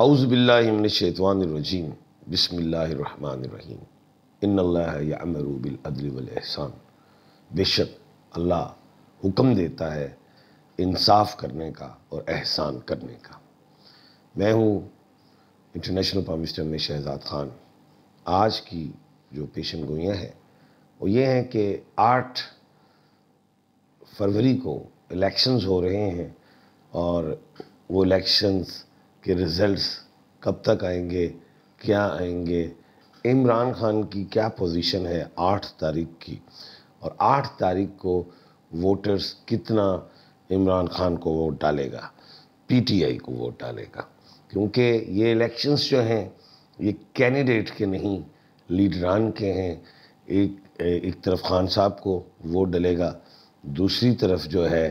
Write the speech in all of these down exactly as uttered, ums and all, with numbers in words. औज़ु बिल्लाहि मिनश्शैतानिर्रजीम बिस्मिल्लाहिर्रहमानिर्रहीम इन्नल्लाहा यअमरु बिल अदलि वल एहसान। बेशक अल्लाह हुक्म देता है इंसाफ करने का और एहसान करने का। मैं हूँ international prime minister M A Shahzad Khan. आज की जो पेशन गोइयाँ हैं वो ये हैं कि आठ फरवरी को इलेक्शंस हो रहे हैं और वो इलेक्शंस के रिज़ल्ट्स कब तक आएंगे, क्या आएंगे, इमरान खान की क्या पोजीशन है आठ तारीख की, और आठ तारीख को वोटर्स कितना इमरान खान को वोट डालेगा, पीटीआई को वोट डालेगा, क्योंकि ये इलेक्शंस जो हैं ये कैंडिडेट के नहीं लीडरान के हैं। एक एक तरफ खान साहब को वोट डलेगा, दूसरी तरफ जो है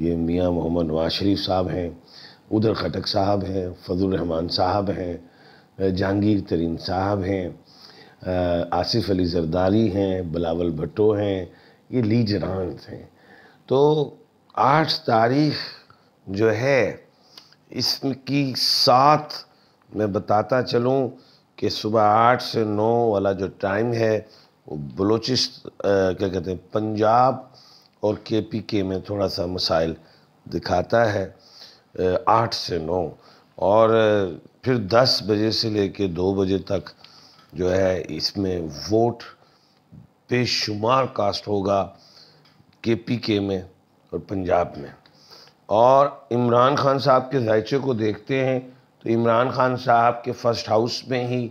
ये मियां मोहम्मद नवाज शरीफ साहब हैं, उधर खटक साहब हैं, फजलुर रहमान साहब हैं, जहांगीर तरीन साहब हैं, आसिफ अली जरदारी हैं, बिलावल भुट्टो हैं, ये लीडरान हैं। तो आठ तारीख जो है इसकी साथ मैं बताता चलूं कि सुबह आठ से नौ वाला जो टाइम है वो बलोचिस्त क्या कहते हैं पंजाब और के पी के में थोड़ा सा मसाइल दिखाता है आठ से नौ, और फिर दस बजे से लेके दो बजे तक जो है इसमें वोट बेशुमार कास्ट होगा के पी के में और पंजाब में। और इमरान खान साहब के जायचे को देखते हैं तो इमरान खान साहब के फर्स्ट हाउस में ही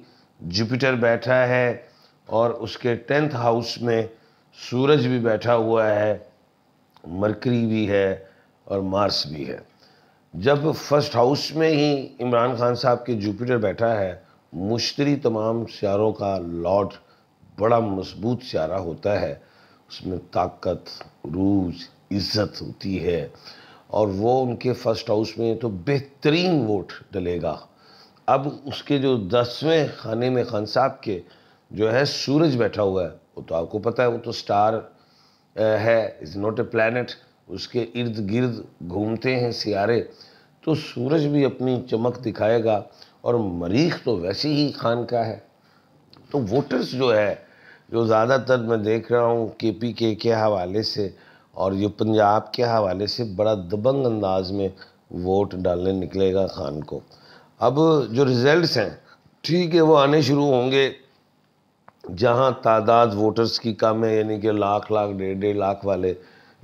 जुपिटर बैठा है और उसके टेंथ हाउस में सूरज भी बैठा हुआ है, मरकरी भी है और मार्स भी है। जब फर्स्ट हाउस में ही इमरान खान साहब के जुपिटर बैठा है, मुश्तरी तमाम स्यारों का लॉर्ड, बड़ा मजबूत स्यारा होता है, उसमें ताकत, रूज, इज्जत होती है, और वो उनके फर्स्ट हाउस में तो बेहतरीन वोट डलेगा। अब उसके जो दसवें खाने में खान साहब के जो है सूरज बैठा हुआ है, वो तो आपको पता है वो तो स्टार है, इज़ नॉट ए प्लैनेट, उसके इर्द गिर्द घूमते हैं सियारे, तो सूरज भी अपनी चमक दिखाएगा और मरीख तो वैसे ही खान का है। तो वोटर्स जो है जो ज़्यादातर मैं देख रहा हूँ के पी के के हवाले से और ये पंजाब के हवाले से बड़ा दबंग अंदाज में वोट डालने निकलेगा खान को। अब जो रिज़ल्ट्स हैं ठीक है वो आने शुरू होंगे, जहाँ तादाद वोटर्स की कम है, यानी कि लाख लाख डेढ़ डेढ़ लाख वाले,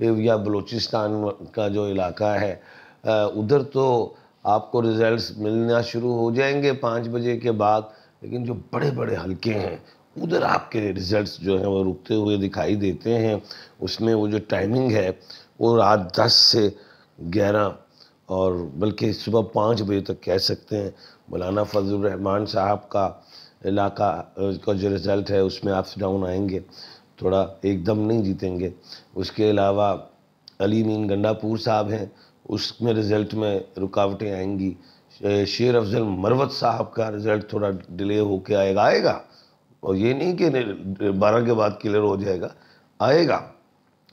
या बलूचिस्तान का जो इलाका है उधर तो आपको रिज़ल्ट्स मिलना शुरू हो जाएंगे पाँच बजे के बाद, लेकिन जो बड़े बड़े हलके हैं उधर आपके रिज़ल्ट्स जो हैं वो रुकते हुए दिखाई देते हैं। उसमें वो जो टाइमिंग है वो रात दस से ग्यारह और बल्कि सुबह पाँच बजे तक कह सकते हैं। मौलाना फजलुर रहमान साहब का इलाका का जो रिज़ल्ट है उसमें अप्स डाउन आएंगे, थोड़ा एकदम नहीं जीतेंगे। उसके अलावा अली अमीन गंडापुर साहब हैं, उसमें रिज़ल्ट में रुकावटें आएंगी। शेर अफजल मरवत साहब का रिज़ल्ट थोड़ा डिले होके आएगा आएगा और ये नहीं कि बारह के बाद क्लियर हो जाएगा, आएगा।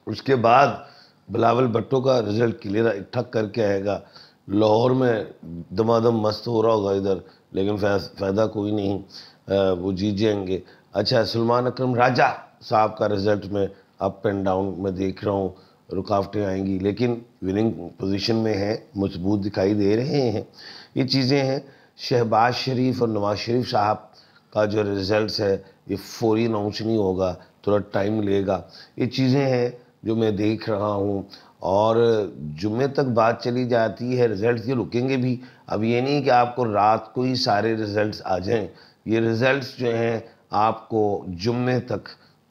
उसके बाद बिलावल भुट्टो का रिज़ल्ट क्लियर ठक करके आएगा। लाहौर में दमादम मस्त हो रहा होगा इधर, लेकिन फ़ायदा कोई नहीं, आ, वो जीत जाएंगे। अच्छा, सलमान अकरम राजा साहब का रिज़ल्ट में अप एंड डाउन मैं देख रहा हूँ, रुकावटें आएंगी, लेकिन विनिंग पोजीशन में है, मजबूत दिखाई दे रहे हैं। ये चीज़ें हैं। शहबाज शरीफ और नवाज शरीफ साहब का जो रिज़ल्ट है ये फौरी अनाउंस नहीं होगा, थोड़ा टाइम लेगा। ये चीज़ें हैं जो मैं देख रहा हूँ, और जुम्मे तक बात चली जाती है, रिज़ल्ट ये रुकेंगे भी। अब ये नहीं कि आपको रात को ही सारे रिज़ल्ट आ जाएँ, ये रिज़ल्ट जो हैं आपको जुम्मे तक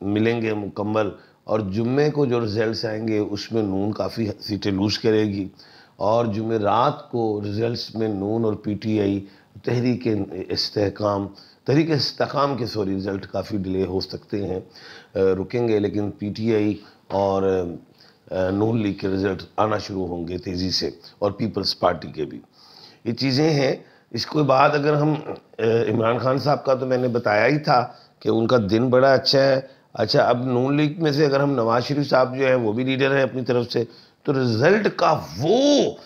मिलेंगे मुकम्मल। और जुम्मे को जो रिज़ल्ट्स आएंगे उसमें नून काफ़ी सीटें लूज़ करेगी, और जुम्मे रात को रिज़ल्ट्स में नून और पीटीआई तहरीक इस्तेहकाम तहरीक इस्तेहकाम के सॉरी रिज़ल्ट काफ़ी डिले हो सकते हैं, रुकेंगे, लेकिन पीटीआई और नून लीग के रिज़ल्ट आना शुरू होंगे तेज़ी से, और पीपल्स पार्टी के भी। ये चीज़ें हैं। इसके बाद अगर हम इमरान खान साहब का तो मैंने बताया ही था कि उनका दिन बड़ा अच्छा है। अच्छा, अब नून लीग में से अगर हम नवाज शरीफ साहब जो है वो भी लीडर हैं अपनी तरफ से, तो रिज़ल्ट का वो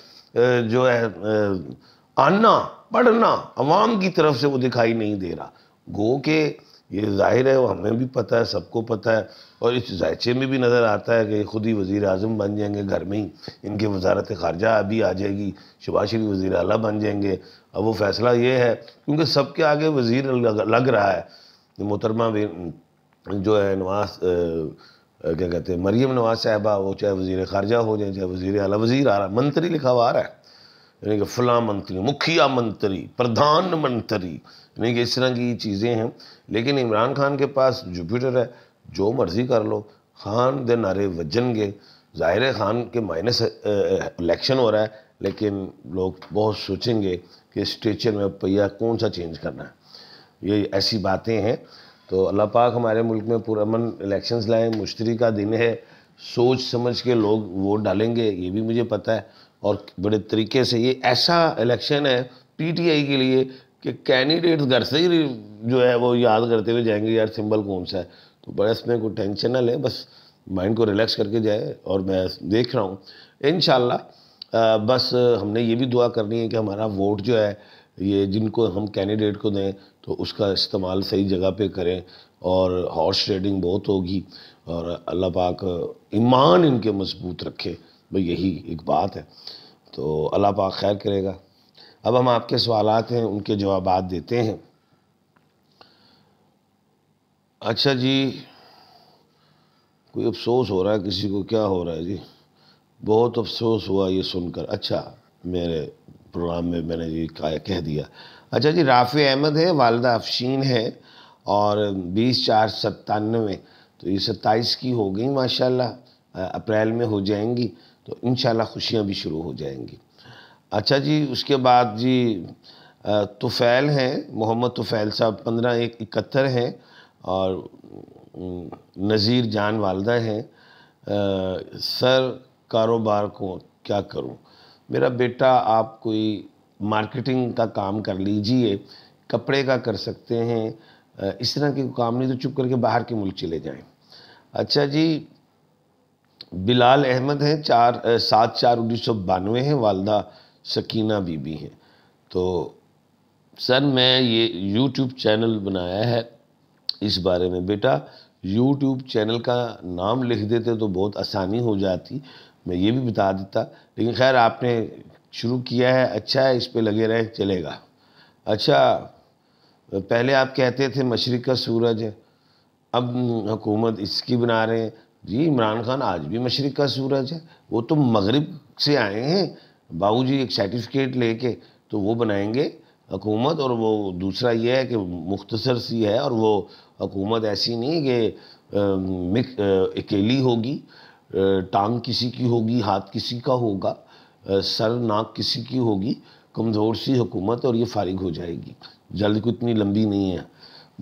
जो है आना पढ़ना अवाम की तरफ से वो दिखाई नहीं दे रहा। गो के ये जाहिर है, वो हमें भी पता है, सबको पता है, और इस जायचे में भी नज़र आता है कि खुद ही वज़ीर आज़म बन जाएंगे, घर में ही इनके वज़ारत ख़ारजा अभी आ जाएगी, शहबाज शरीफ वज़ीर आला बन जाएंगे। अब वो फैसला ये है क्योंकि सबके आगे वज़ीर लग, लग रहा है मोहतरमा जो है नवाज क्या कहते हैं मरियम नवाज साहबा, वो चाहे वज़ीर ख़ारजा हो जाए चाहे वज़ीर आला, वज़ीर आ रहा, मंत्री लिखा हुआ आ रहा है, यानी कि फला मंत्री, मुखिया मंत्री, प्रधान मंत्री, यानी कि इस तरह की चीज़ें हैं। लेकिन इमरान खान के पास जुपिटर है, जो मर्ज़ी कर लो, खान दे नारे वजनगे। ज़ाहिर है खान के माइनस इलेक्शन हो रहा है, लेकिन लोग बहुत सोचेंगे कि स्टेचर में पहिया कौन सा चेंज करना है। ये ऐसी बातें हैं। तो अल्लाह पाक हमारे मुल्क में पुरअमन इलेक्शंस लाएँ। मुश्तरी का दिन है, सोच समझ के लोग वोट डालेंगे, ये भी मुझे पता है, और बड़े तरीके से। ये ऐसा इलेक्शन है पीटीआई के लिए कि कैंडिडेट्स घर से ही जो है वो याद करते हुए जाएंगे यार सिंबल कौन सा है। तो बड़ा इसमें कोई टेंशन ना लें, बस माइंड को रिलैक्स करके जाए, और मैं देख रहा हूँ इंशाल्लाह। बस हमने ये भी दुआ करनी है कि हमारा वोट जो है ये जिनको हम कैंडिडेट को दें तो उसका इस्तेमाल सही जगह पे करें, और हॉर्स ट्रेडिंग बहुत होगी, और अल्लाह पाक ईमान इनके मजबूत रखे, भाई यही एक बात है। तो अल्लाह पाक खैर करेगा। अब हम आपके सवालात हैं उनके जवाबात देते हैं। अच्छा जी, कोई अफसोस हो रहा है किसी को, क्या हो रहा है जी? बहुत अफसोस हुआ ये सुनकर। अच्छा, मेरे प्रोग्राम में मैंने ये कह दिया। अच्छा जी, राफ़ी अहमद है, वालदा अफशीन है, और बीस चार सत्तानवे, तो ये सत्ताईस की हो गई माशाल्लाह, अप्रैल में हो जाएंगी, तो इंशाल्लाह खुशियाँ भी शुरू हो जाएंगी। अच्छा जी, उसके बाद जी तुफ़ैल हैं, मोहम्मद तुफ़ैल साहब पंद्रह एक इकहत्तर हैं, और नज़ीर जान वालदा हैं। सर कारोबार को क्या करूं? मेरा बेटा, आप कोई मार्केटिंग का काम कर लीजिए, कपड़े का कर सकते हैं, इस तरह के काम नहीं तो चुप करके बाहर के मुल्क चले जाएं। अच्छा जी, बिलाल अहमद हैं, चार सात चार उन्नीस सौ बानवे हैं, वालदा सकीना बीबी हैं। तो सर मैं ये यूट्यूब चैनल बनाया है इस बारे में, बेटा यूट्यूब चैनल का नाम लिख देते तो बहुत आसानी हो जाती, मैं ये भी बता देता, लेकिन खैर आपने शुरू किया है, अच्छा है, इस पे लगे रहें, चलेगा। अच्छा, पहले आप कहते थे मशरिक़ का सूरज है, अब हुकूमत इसकी बना रहे हैं जी। इमरान खान आज भी मशरिक़ का सूरज है, वो तो मगरिब से आए हैं बाबूजी एक सर्टिफिकेट लेके, तो वो बनाएंगे हुकूमत। और वो दूसरा ये है कि मुख्तसर सी है, और वो हुकूमत ऐसी नहीं कि अकेली होगी, टांग किसी की होगी, हाथ किसी का होगा, सर नाक किसी की होगी, कमज़ोर सी हुकूमत, और ये फारिग हो जाएगी, जल्द को इतनी लंबी नहीं है।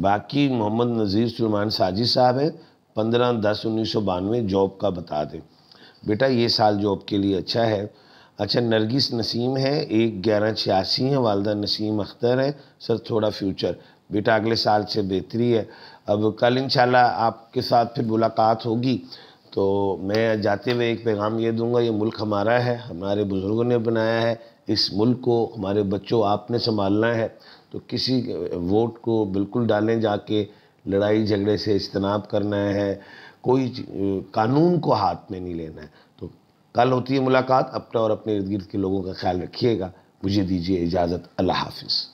बाकी मोहम्मद नज़ीर सुलेमान साजिद साहब हैं, पंद्रह दस उन्नीस सौ बानवे, जॉब का बता दें बेटा, ये साल जॉब के लिए अच्छा है। अच्छा, नरगिस नसीम है, एक ग्यारह छियासी हैं, वालदा नसीम अख्तर हैं। सर थोड़ा फ्यूचर बेटा अगले साल से बेहतरी है। अब कल इंशाल्लाह आपके साथ फिर मुलाकात होगी, तो मैं जाते हुए एक पैगाम ये दूंगा, ये मुल्क हमारा है, हमारे बुज़ुर्गों ने बनाया है, इस मुल्क को हमारे बच्चों आपने संभालना है, तो किसी वोट को बिल्कुल डालें जाके, लड़ाई झगड़े से इज्तनाब करना है, कोई कानून को हाथ में नहीं लेना है। तो कल होती है मुलाकात, अपना और अपने इर्द गिर्द के लोगों का ख्याल रखिएगा, मुझे दीजिए इजाज़त, अल्लाह हाफिज़।